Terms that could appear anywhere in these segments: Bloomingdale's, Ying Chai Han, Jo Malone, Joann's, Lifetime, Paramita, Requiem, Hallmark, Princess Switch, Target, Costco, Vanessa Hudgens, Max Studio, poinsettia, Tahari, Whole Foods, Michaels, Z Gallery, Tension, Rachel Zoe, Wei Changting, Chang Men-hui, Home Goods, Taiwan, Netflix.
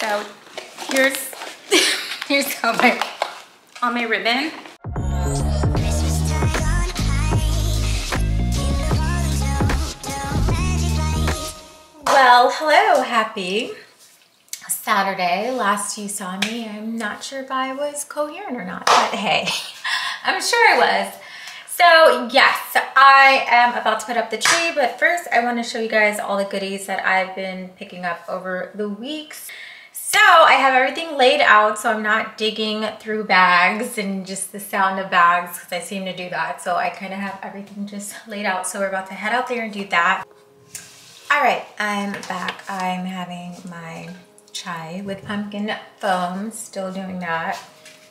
So here's how all my ribbon. Well, hello, happy Saturday. Last you saw me, I'm not sure if I was coherent or not, but hey, I'm sure I was. So yes, I am about to put up the tree, but first I want to show you guys all the goodies that I've been picking up over the weeks. So I have everything laid out, so I'm not digging through bags and just the sound of bags because I seem to do that. So I kind of have everything just laid out. So we're about to head out there and do that. All right, I'm back. I'm having my chai with pumpkin foam, still doing that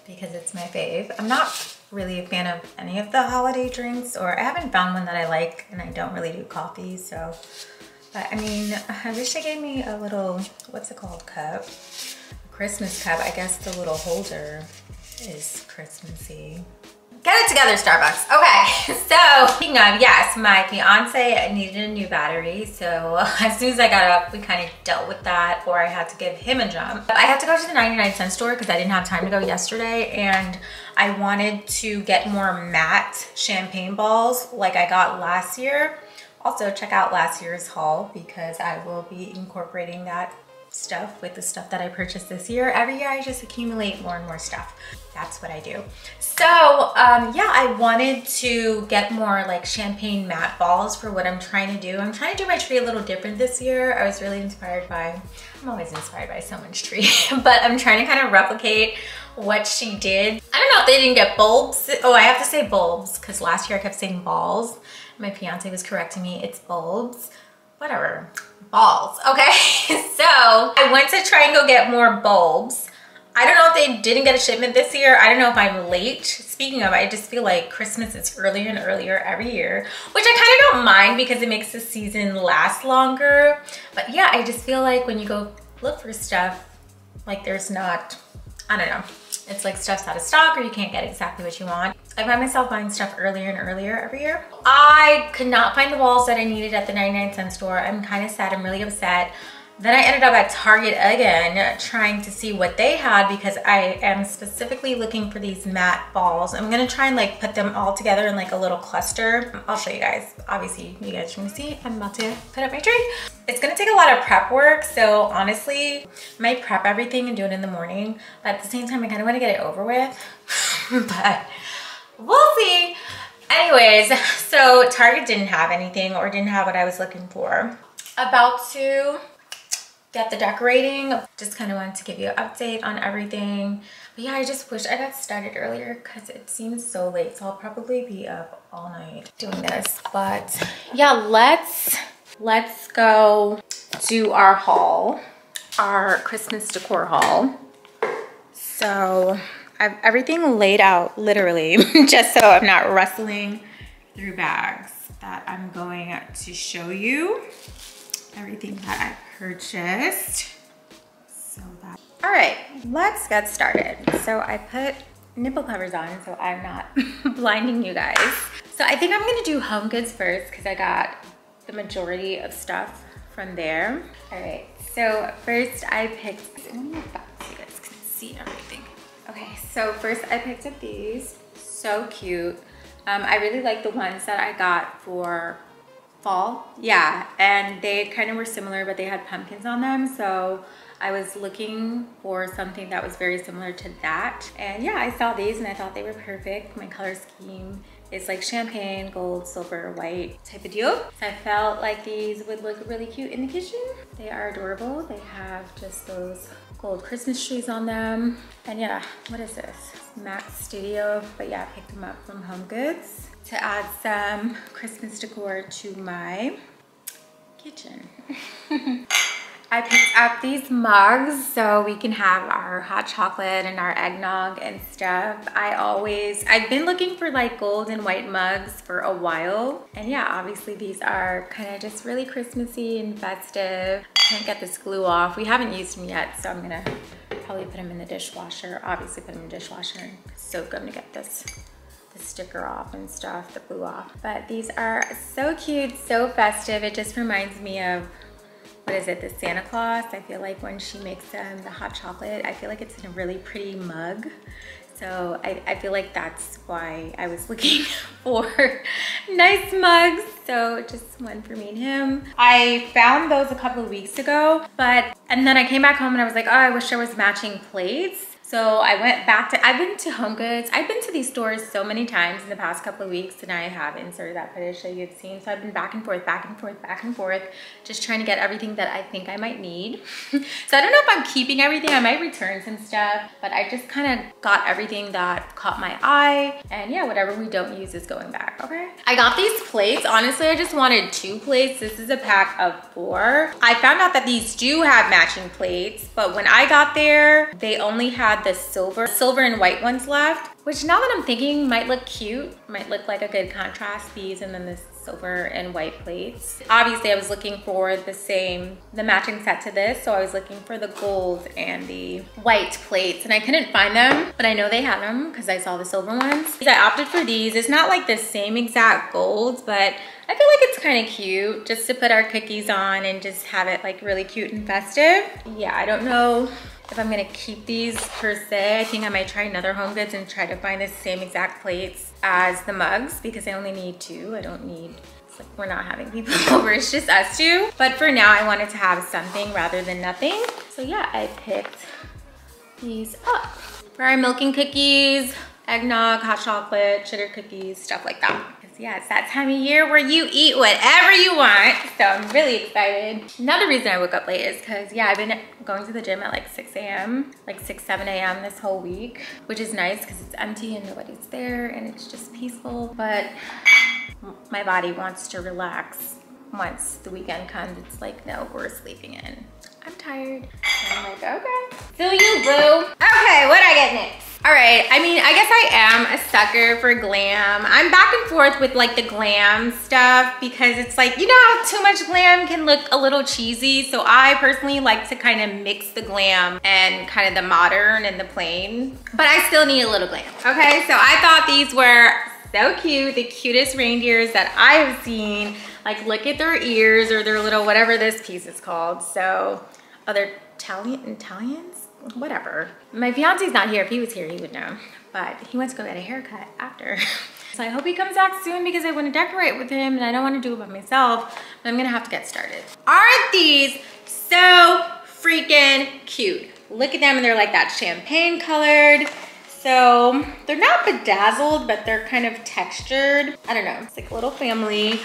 because it's my fave. I'm not really a fan of any of the holiday drinks, or I haven't found one that I like, and I don't really do coffee, so. But I mean, I wish they gave me a little, what's it called, cup? A Christmas cup. I guess the little holder is Christmassy. Get it together, Starbucks. Okay, so speaking of, yes, my fiance needed a new battery, so as soon as I got up, we kind of dealt with that, or I had to give him a jump. I had to go to the 99-cent store because I didn't have time to go yesterday, and I wanted to get more matte champagne balls like I got last year. Also, check out last year's haul because I will be incorporating that stuff with the stuff that I purchased this year. Every year I just accumulate more and more stuff. That's what I do. So yeah, I wanted to get more like champagne matte balls for what I'm trying to do. I'm trying to do my tree a little different this year. I was really inspired by, I'm always inspired by someone's tree, but I'm trying to kind of replicate what she did. I don't know if they didn't get bulbs. Oh, I have to say bulbs because last year I kept saying balls. My fiance was correcting me, it's bulbs. Whatever, balls, okay? So I went to try and go get more bulbs. I don't know if they didn't get a shipment this year. I don't know if I'm late. Speaking of, I just feel like Christmas is earlier and earlier every year, which I kind of don't mind because it makes the season last longer. But yeah, I just feel like when you go look for stuff, like there's not, I don't know. It's like stuff's out of stock or you can't get exactly what you want. I find myself buying stuff earlier and earlier every year. I could not find the balls that I needed at the 99-cent store. I'm kind of sad, I'm really upset. Then I ended up at Target again, trying to see what they had because I am specifically looking for these matte balls. I'm gonna try and like put them all together in like a little cluster. I'll show you guys. Obviously, you guys can see I'm about to put up my tree. It's gonna take a lot of prep work, so honestly, I might prep everything and do it in the morning, but at the same time, I kinda wanna get it over with, but we'll see. Anyways, so Target didn't have anything or didn't have what I was looking for. About to get the decorating. Just kind of wanted to give you an update on everything. But yeah, I just wish I got started earlier because it seems so late. So I'll probably be up all night doing this. But yeah, let's go do our haul, our Christmas decor haul. So I have everything laid out literally just so I'm not rustling through bags that I'm going to show you. Everything that I purchased. So that. All right, let's get started. So I put nipple covers on so I'm not blinding you guys. So I think I'm gonna do Home Goods first because I got the majority of stuff from there. All right, so first I picked, let me move back so you guys can see everything. Okay, so first I picked up these, so cute. I really like the ones that I got for fall, yeah, and they kind of were similar but they had pumpkins on them, so I was looking for something that was very similar to that, and yeah, I saw these and I thought they were perfect. My color scheme is like champagne, gold, silver, white type of deal, so I felt like these would look really cute in the kitchen. They are adorable. They have just those gold Christmas trees on them, and yeah, what is this, Max Studio, but yeah, I picked them up from Home Goods to add some Christmas decor to my kitchen. I picked up these mugs so we can have our hot chocolate and our eggnog and stuff. I've been looking for like gold and white mugs for a while. And yeah, obviously these are kind of just really Christmassy and festive. I can't get this glue off. We haven't used them yet, so I'm gonna probably put them in the dishwasher. Obviously put them in the dishwasher and soak them to get this sticker off and stuff that blew off. But these are so cute, so festive. It just reminds me of what is it, the Santa Claus. I feel like when she makes them, the hot chocolate, I feel like it's in a really pretty mug. So I feel like that's why I was looking for nice mugs. So just one for me and him. I found those a couple of weeks ago, and then I came back home and I was like, oh, I wish there was matching plates. So I went back to, I've been to Home Goods. I've been to these stores so many times in the past couple of weeks, and I have inserted that footage that you've seen. So I've been back and forth, back and forth, back and forth, just trying to get everything that I think I might need. So I don't know if I'm keeping everything. I might return some stuff, but I just kind of got everything that caught my eye. And yeah, whatever we don't use is going back, okay? I got these plates. Honestly, I just wanted 2 plates. This is a pack of 4. I found out that these do have matching plates, but when I got there, they only had the silver and white ones left, which now that I'm thinking might look cute, might look like a good contrast, these and then this silver and white plates. Obviously I was looking for the matching set to this, so I was looking for the gold and the white plates, and I couldn't find them, but I know they had them because I saw the silver ones. I opted for these. It's not like the same exact golds, but I feel like it's kind of cute just to put our cookies on and just have it like really cute and festive. Yeah, I don't know if I'm gonna keep these per se. I think I might try another Home Goods and try to find the same exact plates as the mugs, because I only need 2. I don't need, it's like we're not having people over, it's just us 2. But for now, I wanted to have something rather than nothing. So yeah, I picked these up. For our milking cookies, eggnog, hot chocolate, cheddar cookies, stuff like that. Yeah, it's that time of year where you eat whatever you want. So I'm really excited. Another reason I woke up late is because, yeah, I've been going to the gym at like 6 a.m., like 6, 7 a.m. this whole week, which is nice because it's empty and nobody's there and it's just peaceful. But my body wants to relax. Once the weekend comes, it's like, no, we're sleeping in. I'm tired. And I'm like, okay. Feel you, boo. Okay, what do I get next? All right, I mean, I guess I am a sucker for glam. I'm back and forth with like the glam stuff because it's like, you know how too much glam can look a little cheesy. So I personally like to kind of mix the glam and kind of the modern and the plain, but I still need a little glam. Okay, so I thought these were so cute, the cutest reindeers that I have seen. Like look at their ears or their little, whatever this piece is called. So other Italians? Whatever. My fiance's not here. If he was here, he would know. But he wants to go get a haircut after. So I hope he comes back soon because I want to decorate with him and I don't want to do it by myself. But I'm going to have to get started. Aren't these so freaking cute? Look at them, and they're like that champagne colored. So they're not bedazzled, but they're kind of textured. I don't know. It's like a little family.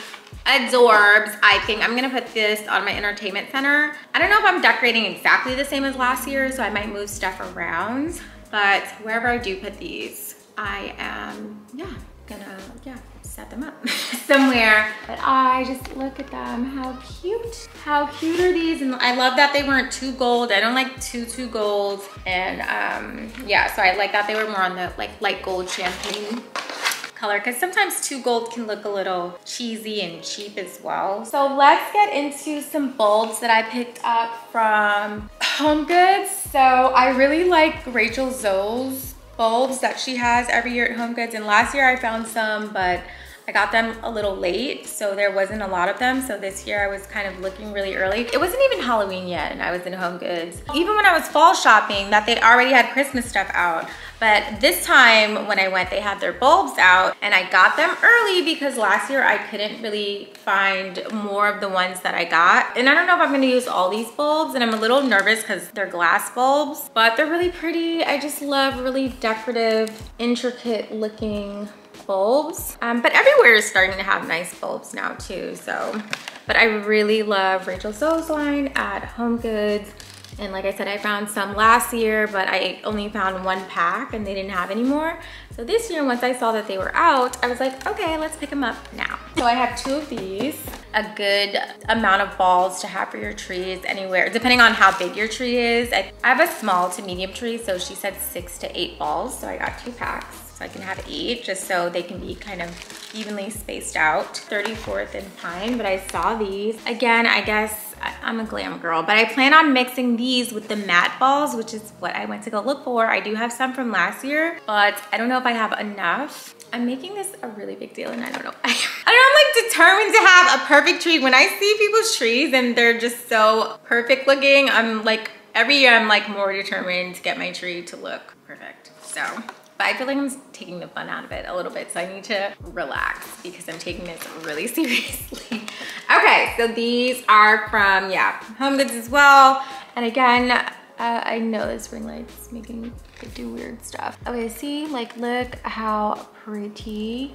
Adorbs, I think. I'm gonna put this on my entertainment center. I don't know if I'm decorating exactly the same as last year, so I might move stuff around, but wherever I do put these, I am, yeah, gonna, yeah, set them up somewhere. But I just look at them, how cute. How cute are these? And I love that they weren't too gold. I don't like too gold. And yeah, so I like that they were more on the like light gold champagne color, because sometimes too gold can look a little cheesy and cheap as well. So let's get into some bulbs that I picked up from Home Goods. So I really like Rachel Zoe's bulbs that she has every year at Home Goods, and last year I found some, but I got them a little late, so there wasn't a lot of them. So this year I was kind of looking really early. It wasn't even Halloween yet and I was in Home Goods. Even when I was fall shopping, that they already had Christmas stuff out. But this time when I went, they had their bulbs out, and I got them early because last year I couldn't really find more of the ones that I got. And I don't know if I'm gonna use all these bulbs, and I'm a little nervous because they're glass bulbs, but they're really pretty. I just love really decorative, intricate looking bulbs, but everywhere is starting to have nice bulbs now too. So, but I really love Rachel Zoe's line at Home Goods, and like I said, I found some last year, but I only found 1 pack and they didn't have any more. So this year, once I saw that they were out, I was like, okay, let's pick them up now. So I have 2 of these, a good amount of balls to have for your trees anywhere, depending on how big your tree is. I have a small to medium tree, so she said 6 to 8 balls, so I got 2 packs. So I can have 8, just so they can be kind of evenly spaced out. 34th and Pine, but I saw these. Again, I guess I'm a glam girl, but I plan on mixing these with the matte balls, which is what I went to go look for. I do have some from last year, but I don't know if I have enough. I'm making this a really big deal, and I don't know. I'm like determined to have a perfect tree. When I see people's trees and they're just so perfect looking, I'm like, every year I'm like more determined to get my tree to look perfect. So, but I feel like I'm taking the fun out of it a little bit. So I need to relax because I'm taking this really seriously. Okay, so these are from, yeah, Home Goods as well. And again, I know this ring light's making it do weird stuff. Okay, see, like look how pretty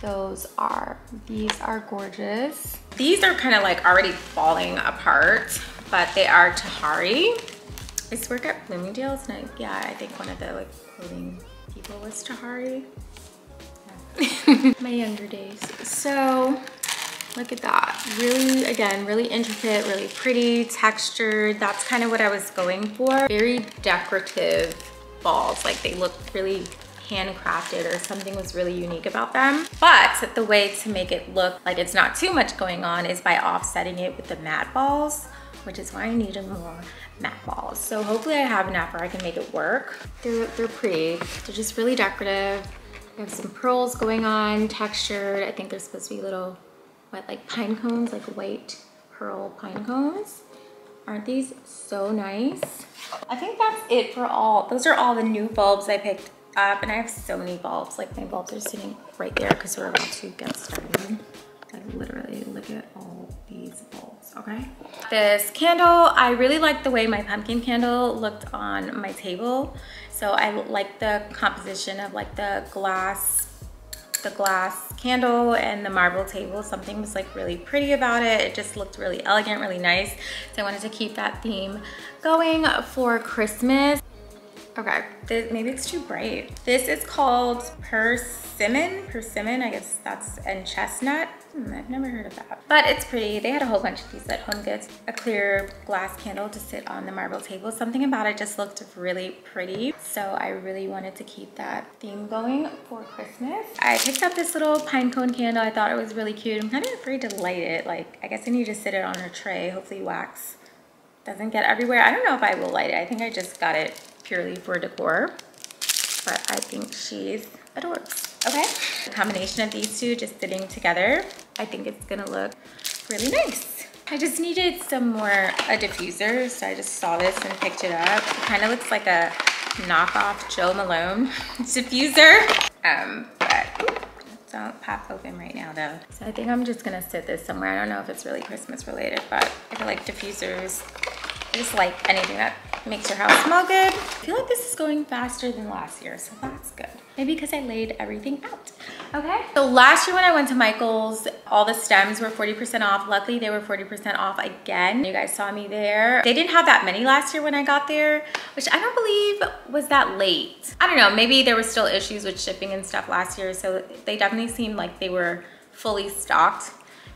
those are. These are gorgeous. These are kind of like already falling apart, but they are Tahari. I used to work at Bloomingdale's, and I think one of the like clothing people was Tahari. Yeah. My younger days. So look at that. Really, again, really intricate, really pretty, textured. That's kind of what I was going for. Very decorative balls. Like they look really handcrafted, or something was really unique about them. But the way to make it look like it's not too much going on is by offsetting it with the matte balls, which is why I needed more matte balls. So hopefully I have enough where I can make it work. They're pretty. They're just really decorative. They have some pearls going on, textured. I think they're supposed to be little, what, like pine cones, like white pearl pine cones. Aren't these so nice? I think that's it for all. Those are all the new bulbs I picked up, and I have so many bulbs. Like my bulbs are sitting right there because we're about to get started. Like literally, look at all these bulbs, okay? This candle, I really like the way my pumpkin candle looked on my table. So I like the composition of like the glass candle and the marble table. Something was like really pretty about it. It just looked really elegant, really nice. So I wanted to keep that theme going for Christmas. Okay, maybe it's too bright. This is called persimmon, I guess that's, and chestnut. I've never heard of that. But it's pretty. They had a whole bunch of these at Home Goods. A clear glass candle to sit on the marble table. Something about it just looked really pretty. So I really wanted to keep that theme going for Christmas. I picked up this little pine cone candle. I thought it was really cute. I'm kind of afraid to light it. Like, I guess I need to sit it on a tray. Hopefully wax doesn't get everywhere. I don't know if I will light it. I think I just got it purely for decor, but I think she's adorable. Okay, the combination of these two just sitting together, I think it's gonna look really nice. I just needed some more, a diffuser, so I just saw this and picked it up. It kind of looks like a knockoff Jo Malone diffuser, but don't pop open right now though. So I think I'm just gonna sit this somewhere. I don't know if it's really Christmas related, but I feel like diffusers, I just like anything that makes your house smell good. I feel like this is going faster than last year, so that's good. Maybe because I laid everything out. Okay. So last year when I went to Michaels, all the stems were 40% off. Luckily, they were 40% off again. You guys saw me there. They didn't have that many last year when I got there, which I don't believe was that late. I don't know, maybe there were still issues with shipping and stuff last year, so they definitely seemed like they were fully stocked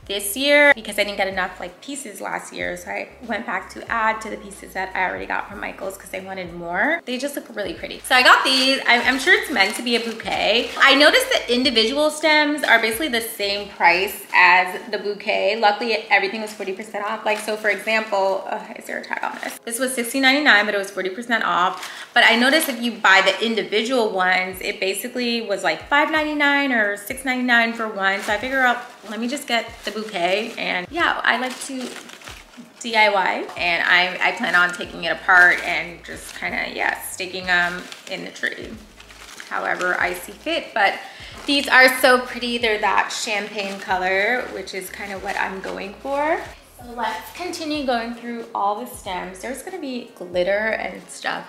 this year, because I didn't get enough like pieces last year. So I went back to add to the pieces that I already got from Michaels because I wanted more. They just look really pretty. So I got these. I'm sure it's meant to be a bouquet. I noticed that individual stems are basically the same price as the bouquet. Luckily, everything was 40% off. Like, so for example, is there a tag on this? This was $16.99, but it was 40% off. But I noticed if you buy the individual ones, it basically was like $5.99 or $6.99 for one. So I figure out, let me just get the bouquet. And yeah, I like to DIY, and I plan on taking it apart and just kind of, yeah, sticking them in the tree however I see fit. But these are so pretty. They're that champagne color, which is kind of what I'm going for. So let's continue going through all the stems. There's gonna be glitter and stuff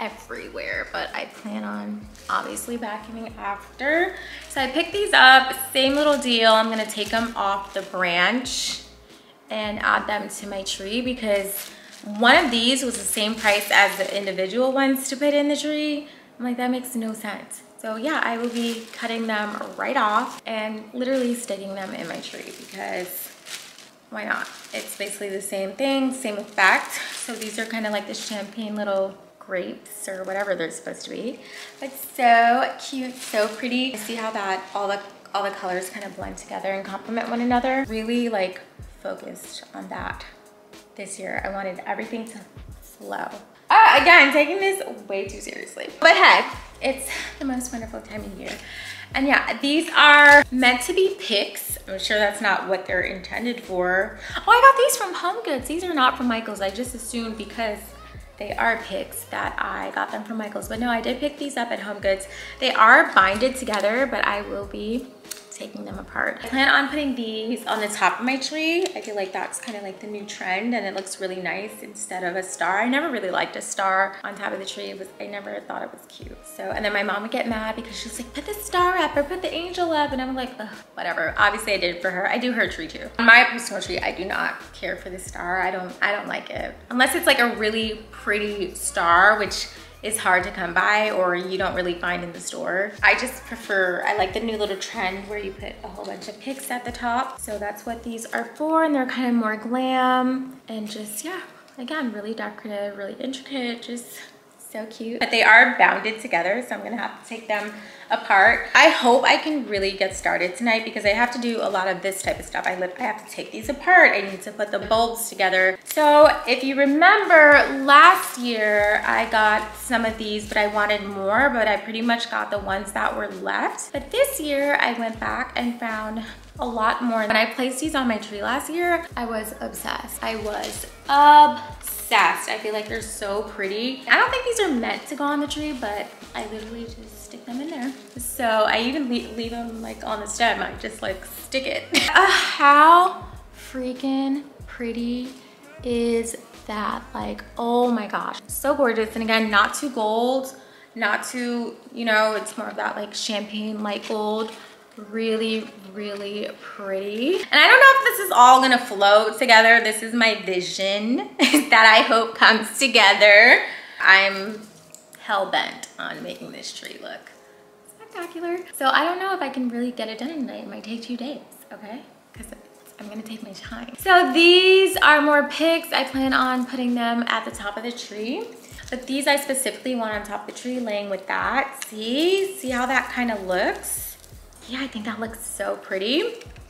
everywhere, but I plan on obviously vacuuming after. So I picked these up, same little deal. I'm gonna take them off the branch and add them to my tree, because one of these was the same price as the individual ones to put in the tree. I'm like, that makes no sense. So yeah, I will be cutting them right off and literally sticking them in my tree, because why not? It's basically the same thing, same effect. So these are kind of like the champagne little grapes or whatever they're supposed to be. But so cute, so pretty. See how that all the colors kind of blend together and complement one another. Really like focused on that this year. I wanted everything to flow. Oh, again, taking this way too seriously. But hey, it's the most wonderful time of year. And yeah, these are meant to be picks. I'm sure that's not what they're intended for. Oh, I got these from Home Goods. These are not from Michaels. I just assumed because they are picks that I got them from Michaels. But no, I did pick these up at Home Goods. They are binded together, but I will be taking them apart. I plan on putting these on the top of my tree. I feel like that's kind of like the new trend and it looks really nice instead of a star. I never really liked a star on top of the tree. I never thought it was cute. So, and then my mom would get mad because she was like, put the star up or put the angel up. And I'm like, ugh, whatever. Obviously I did it for her. I do her tree too. On my personal tree, I do not care for the star. I don't like it. Unless it's like a really pretty star, which is hard to come by or you don't really find in the store. I just prefer, I like the new little trend where you put a whole bunch of picks at the top. So that's what these are for, and they're kind of more glam and just, yeah, again, really decorative, really intricate, just so cute. But they are bounded together, so I'm gonna have to take them apart. I hope I can really get started tonight because I have to do a lot of this type of stuff. I have to take these apart. I need to put the bulbs together. So if you remember last year, I got some of these, but I wanted more, but I pretty much got the ones that were left. But this year I went back and found a lot more. When I placed these on my tree last year, I was obsessed. I was obsessed. I feel like they're so pretty. I don't think these are meant to go on the tree, but I literally just stick them in there. So I even leave them like on the stem. I just like stick it. How freaking pretty is that? Like, oh my gosh, so gorgeous. And again, not too gold, not too, you know, it's more of that like champagne light gold. Really, really pretty. And I don't know if this is all gonna flow together. This is my vision that I hope comes together. I'm hell-bent on making this tree look spectacular. So I don't know if I can really get it done tonight. It might take 2 days, okay? Because I'm gonna take my time. So these are more picks. I plan on putting them at the top of the tree. But these I specifically want on top of the tree, laying with that. See how that kind of looks? Yeah, I think that looks so pretty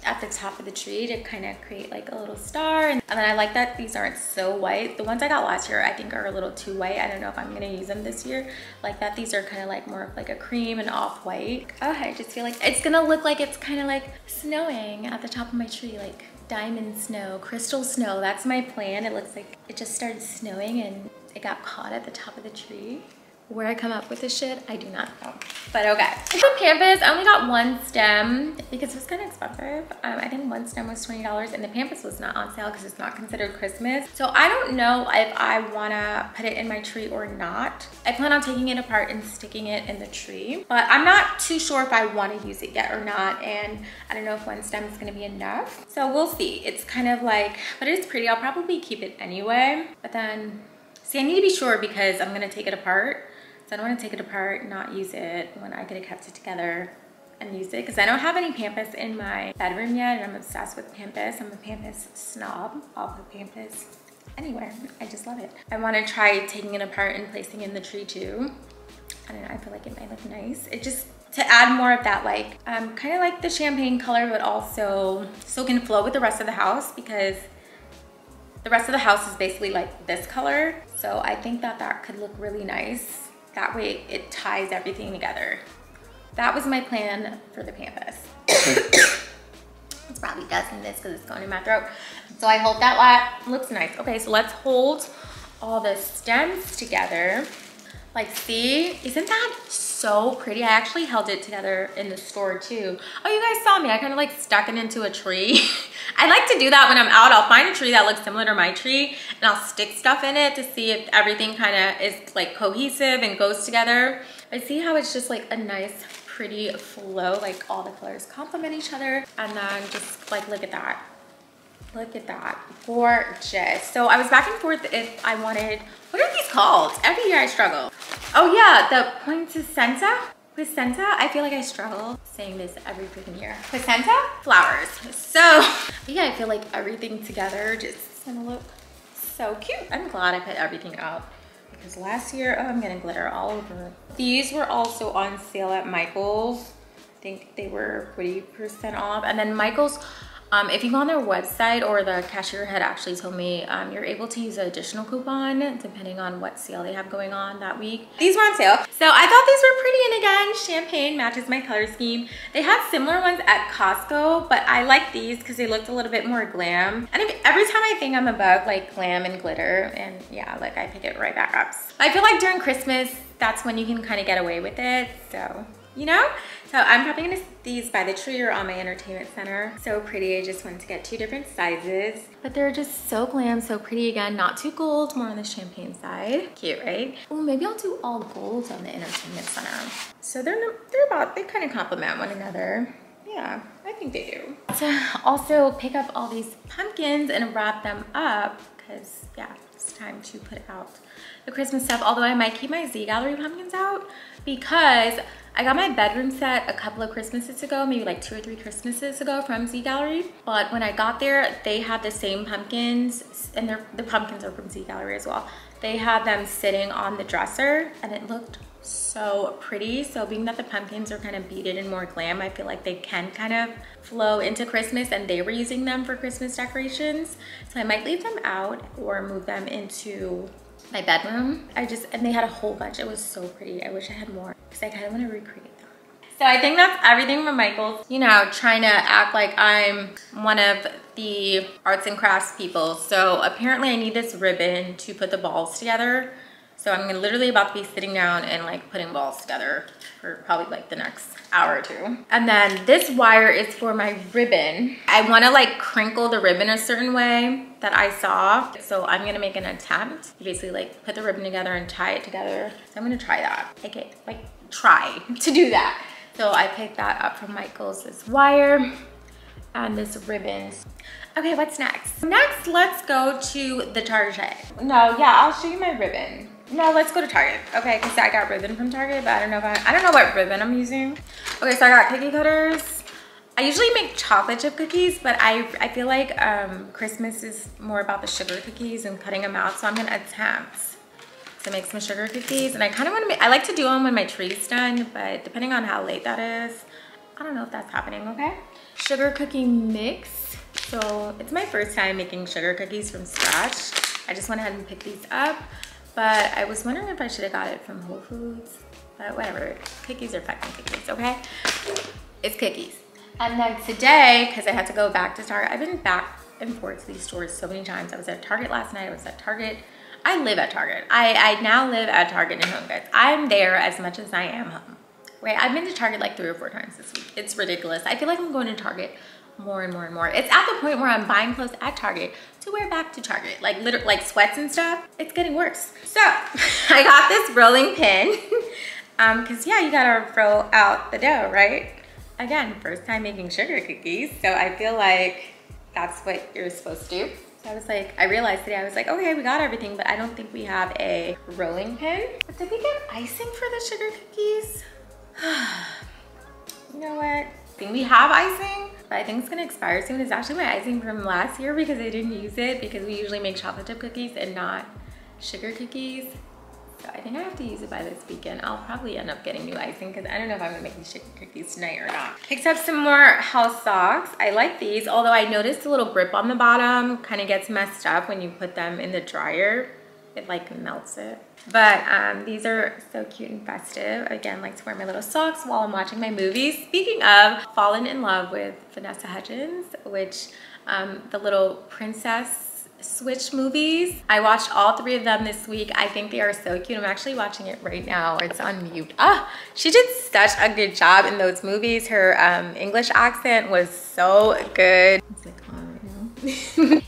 at the top of the tree to kind of create like a little star. And then I like that these aren't so white. The ones I got last year, I think are a little too white. I don't know if I'm gonna use them this year. Like that these are kind of like more of like a cream and off white. Oh, I just feel like it's gonna look like it's kind of like snowing at the top of my tree, like diamond snow, crystal snow. That's my plan. It looks like it just started snowing and it got caught at the top of the tree. Where I come up with this shit, I do not know. But okay. From Pampers, I only got one stem because it was kind of expensive. I think one stem was $20 and the Pampers was not on sale because it's not considered Christmas. So I don't know if I wanna put it in my tree or not. I plan on taking it apart and sticking it in the tree, but I'm not too sure if I wanna use it yet or not. And I don't know if one stem is gonna be enough. So we'll see. It's kind of like, but it's pretty. I'll probably keep it anyway. But then, see, I need to be sure because I'm gonna take it apart. So I don't want to take it apart, not use it when I could have kept it together and used it because I don't have any Pampers in my bedroom yet and I'm obsessed with Pampers. I'm a Pampers snob. I'll put Pampers anywhere. I just love it. I want to try taking it apart and placing it in the tree too. I don't know. I feel like it might look nice. It just, to add more of that like, kind of like the champagne color but also still can flow with the rest of the house because the rest of the house is basically like this color. So I think that that could look really nice. That way it ties everything together. That was my plan for the Pampers. It's probably dust in this because it's going in my throat. So I hope that looks nice. Okay, so let's hold all the stems together. Like, see, isn't that so pretty? I actually held it together in the store too. Oh, you guys saw me. I kind of like stuck it into a tree. I like to do that when I'm out. I'll find a tree that looks similar to my tree and I'll stick stuff in it to see if everything kind of is like cohesive and goes together. But see how it's just like a nice, pretty flow, like all the colors complement each other. And then just like, look at that. Look at that, gorgeous. So I was back and forth if I wanted, what are these called? Every year I struggle. Oh yeah, the poinsettia, placenta. I feel like I struggle saying this every freaking year. Placenta, flowers. So yeah, I feel like everything together just is gonna look so cute. I'm glad I put everything up because last year, oh, I'm getting glitter all over. These were also on sale at Michaels. I think they were 40% off. And then Michaels, If you go on their website, or the cashier had actually told me, you're able to use an additional coupon depending on what sale they have going on that week. These were on sale. So I thought these were pretty, and again, champagne matches my color scheme. They had similar ones at Costco, but I like these because they looked a little bit more glam. And every time I think I'm above like glam and glitter, and yeah, like I pick it right back up. I feel like during Christmas, that's when you can kind of get away with it, so. You know? So I'm probably gonna stick these by the tree or on my entertainment center. So pretty, I just wanted to get two different sizes. But they're just so glam, so pretty again, not too gold, more on the champagne side. Cute, right? Oh, maybe I'll do all gold on the entertainment center. So they kind of complement one another. Yeah, I think they do. So also pick up all these pumpkins and wrap them up, because yeah, it's time to put out the Christmas stuff. Although I might keep my Z Gallery pumpkins out, because I got my bedroom set a couple of Christmases ago, maybe like 2 or 3 Christmases ago from Z Gallery. But when I got there, they had the same pumpkins, and the pumpkins are from Z Gallery as well. They had them sitting on the dresser, and it looked so pretty. So being that the pumpkins are kind of beaded and more glam, I feel like they can kind of flow into Christmas, and they were using them for Christmas decorations. So I might leave them out or move them into my bedroom. And they had a whole bunch. It was so pretty. I wish I had more, because I kind of want to recreate them. So I think that's everything from Michaels. You know, trying to act like I'm one of the arts and crafts people. So apparently I need this ribbon to put the balls together. So I'm literally about to be sitting down and like putting balls together for probably like the next hour or two. And then this wire is for my ribbon. I want to like crinkle the ribbon a certain way that I saw. So I'm gonna make an attempt to basically like put the ribbon together and tie it together. So I'm gonna try that. Okay, like try to do that. So I picked that up from Michaels, this wire and this ribbon. Okay, what's next? Next, let's go to the Target. No, yeah, I'll show you my ribbon. No, let's go to Target. Okay, because I got ribbon from Target, but I don't know what ribbon I'm using. Okay, so I got cookie cutters. I usually make chocolate chip cookies, but I feel like Christmas is more about the sugar cookies and cutting them out. So I'm gonna attempt to make some sugar cookies. And I kind of want to make, I like to do them when my tree's done, but depending on how late that is, I don't know if that's happening, okay? Sugar cookie mix. So it's my first time making sugar cookies from scratch. I just went ahead and picked these up. But I was wondering if I should have got it from Whole Foods, but whatever. Cookies are fucking cookies, okay? It's cookies. And then today, because I had to go back to Target, I've been back and forth to these stores so many times. I was at Target last night, I was at Target. I live at Target. I now live at Target and Home Goods. I'm there as much as I am home. Right, I've been to Target like 3 or 4 times this week. It's ridiculous. I feel like I'm going to Target more and more and more. It's at the point where I'm buying clothes at Target to wear back to Target, like literally, like sweats and stuff. It's getting worse. So I got this rolling pin, cause yeah, you gotta roll out the dough, right? Again, first time making sugar cookies, so I feel like that's what you're supposed to do. So I was like, I realized today, I was like, okay, we got everything, but I don't think we have a rolling pin. But did we get icing for the sugar cookies? You know what? I think we have icing. But I think it's gonna expire soon. It's actually my icing from last year because I didn't use it, because we usually make chocolate chip cookies and not sugar cookies. So I think I have to use it by this weekend. I'll probably end up getting new icing because I don't know if I'm gonna make these sugar cookies tonight or not. Picked up some more house socks. I like these, although I noticed a little grip on the bottom kind of gets messed up when you put them in the dryer. It like melts it. But these are so cute and festive. Again, like to wear my little socks while I'm watching my movies. Speaking of, fallen in love with Vanessa Hudgens, which the little Princess Switch movies. I watched all 3 of them this week. I think they are so cute. I'm actually watching it right now. It's on mute. Ah, she did such a good job in those movies. Her English accent was so good. It's like,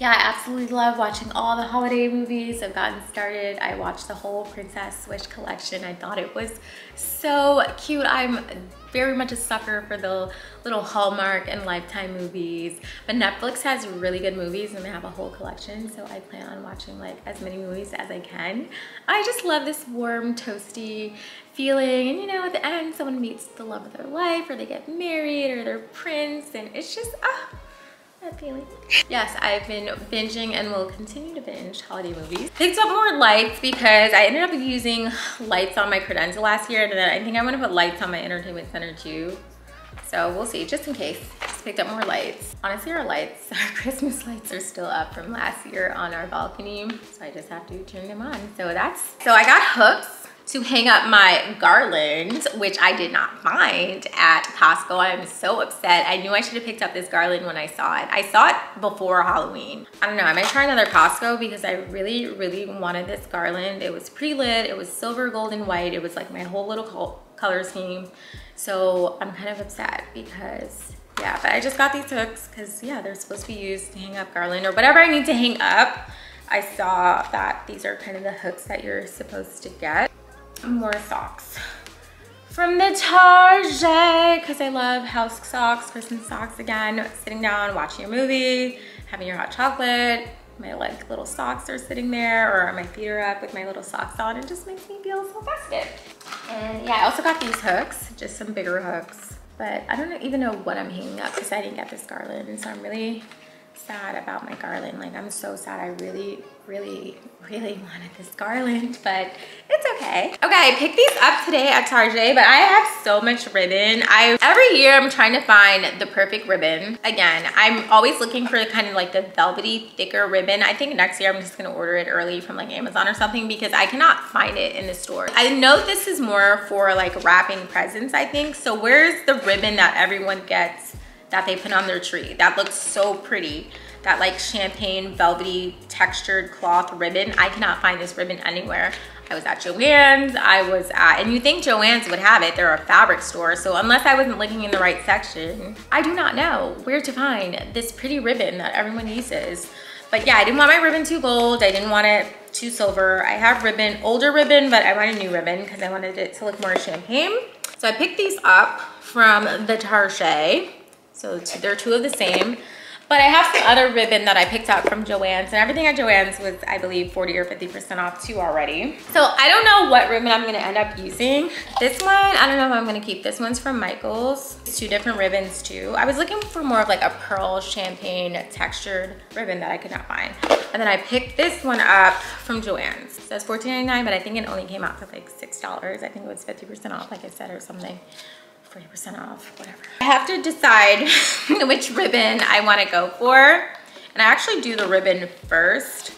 yeah, I absolutely love watching all the holiday movies. I've gotten started. I watched the whole Princess Switch collection. I thought it was so cute. I'm very much a sucker for the little Hallmark and Lifetime movies. But Netflix has really good movies and they have a whole collection. So I plan on watching like as many movies as I can. I just love this warm, toasty feeling. And you know, at the end, someone meets the love of their life, or they get married, or they're prince. And it's just, ah. Feeling. Yes, I've been binging and will continue to binge holiday movies. Picked up more lights because I ended up using lights on my credenza last year, and then I think I want to put lights on my entertainment center too. So we'll see, just in case. Just picked up more lights. Honestly, our Christmas lights are still up from last year on our balcony. So I just have to turn them on. So I got hooks to hang up my garland, which I did not find at Costco. I'm so upset. I knew I should have picked up this garland when I saw it. I saw it before Halloween. I don't know, I might try another Costco because I really, really wanted this garland. It was pre-lit, it was silver, gold, and white. It was like my whole little color scheme. So I'm kind of upset because, yeah, but I just got these hooks because, yeah, they're supposed to be used to hang up garland or whatever I need to hang up. I saw that these are kind of the hooks that you're supposed to get. More socks from the Target because I love house socks, Christmas socks again. Sitting down, watching a movie, having your hot chocolate. My like little socks are sitting there or my feet are up with my little socks on. It just makes me feel so festive. And yeah, I also got these hooks, just some bigger hooks. But I don't even know what I'm hanging up because I didn't get this garland. And so I'm really sad about my garland. Like I'm so sad. I really, really, really wanted this garland, but it's okay. Okay, I picked these up today at Target, but I have so much ribbon. Every year I'm trying to find the perfect ribbon. Again, I'm always looking for kind of like the velvety, thicker ribbon. I think next year I'm just gonna order it early from like Amazon or something because I cannot find it in the store. I know this is more for like wrapping presents, I think. So where's the ribbon that everyone gets that they put on their tree? That looks so pretty. That like champagne, velvety, textured cloth ribbon. I cannot find this ribbon anywhere. I was at Joann's, and you think Joann's would have it, they're a fabric store, so unless I wasn't looking in the right section, I do not know where to find this pretty ribbon that everyone uses. But yeah, I didn't want my ribbon too gold, I didn't want it too silver. I have ribbon, older ribbon, but I want a new ribbon because I wanted it to look more champagne. So I picked these up from the Target. So they're two of the same, but I have some other ribbon that I picked up from Joann's, and everything at Joann's was, I believe, 40 or 50% off too already. So I don't know what ribbon I'm gonna end up using. This one, I don't know if I'm gonna keep. This one's from Michaels. It's two different ribbons too. I was looking for more of like a pearl champagne textured ribbon that I could not find. And then I picked this one up from Joann's. It says $14.99, but I think it only came out for like $6. I think it was 50% off, like I said, or something. 40% off, whatever. I have to decide which ribbon I want to go for, and I actually do the ribbon first.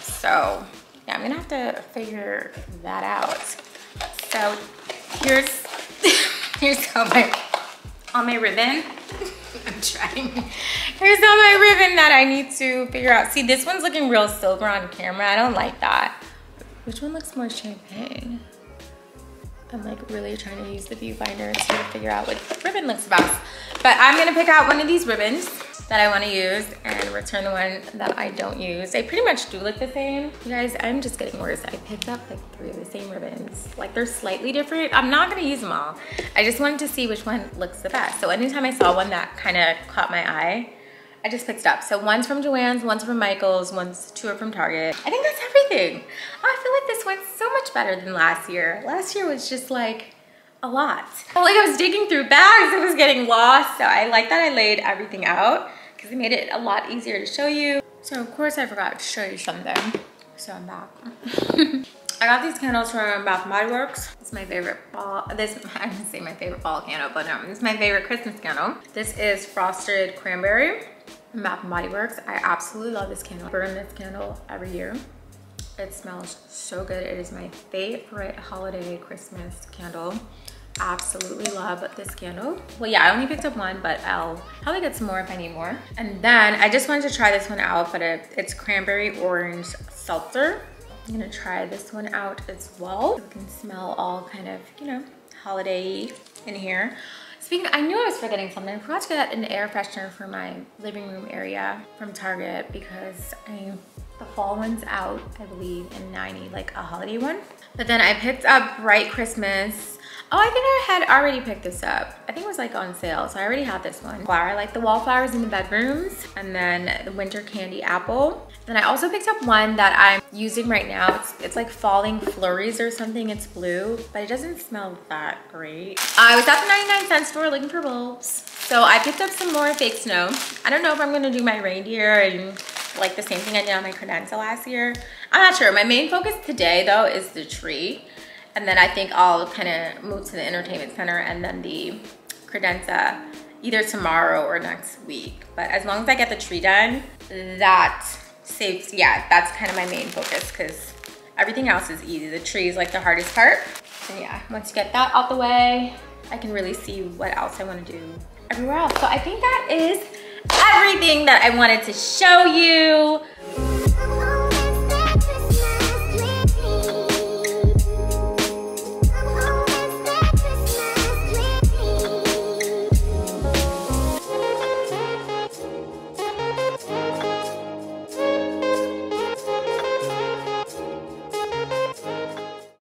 So yeah, I'm gonna have to figure that out. So here's all my ribbon. I'm trying. Here's all my ribbon that I need to figure out. See, this one's looking real silver on camera. I don't like that. Which one looks more champagne? I'm like really trying to use the viewfinder to figure out what ribbon looks about. But I'm gonna pick out one of these ribbons that I wanna use and return the one that I don't use. They pretty much do look the same. You guys, I'm just getting worse. I picked up like three of the same ribbons. Like they're slightly different. I'm not gonna use them all. I just wanted to see which one looks the best. So anytime I saw one that kinda caught my eye, I just picked up. So one's from Joann's, one's from Michaels, two are from Target. I think that's everything. I feel like this went so much better than last year. Last year was just like a lot. Like I was digging through bags, I was getting lost. So I like that I laid everything out because it made it a lot easier to show you. So of course I forgot to show you something. So I'm back. I got these candles from Bath & Body Works. It's my favorite ball. I didn't say my favorite fall candle, but it's my favorite Christmas candle. This is Frosted Cranberry. Bath & Body Works. I absolutely love this candle. I burn this candle every year. It smells so good. It is my favorite holiday Christmas candle. Absolutely love this candle. Well, yeah, I only picked up one, but I'll probably get some more if I need more. And then I just wanted to try this one out, but it's cranberry orange seltzer. I'm gonna try this one out as well. You can smell all kind of, you know, holiday-y in here. Speaking of, I knew I was forgetting something. I forgot to get an air freshener for my living room area from Target because the fall one's out, I believe, and now I need like a holiday one. But then I picked up Bright Christmas. Oh, I think I had already picked this up. I think it was like on sale, so I already had this one. I like the wallflowers in the bedrooms, and then the winter candy apple. Then I also picked up one that I'm using right now. It's like falling flurries or something. It's blue, but it doesn't smell that great. I was at the 99-cent store looking for bulbs. So I picked up some more fake snow. I don't know if I'm gonna do my reindeer and like the same thing I did on my credenza last year. I'm not sure. My main focus today though is the tree. And then I think I'll kind of move to the entertainment center and then the credenza either tomorrow or next week. But as long as I get the tree done, that saves, yeah, that's kind of my main focus because everything else is easy. The tree is like the hardest part. And yeah, once you get that out the way, I can really see what else I want to do everywhere else. So I think that is everything that I wanted to show you.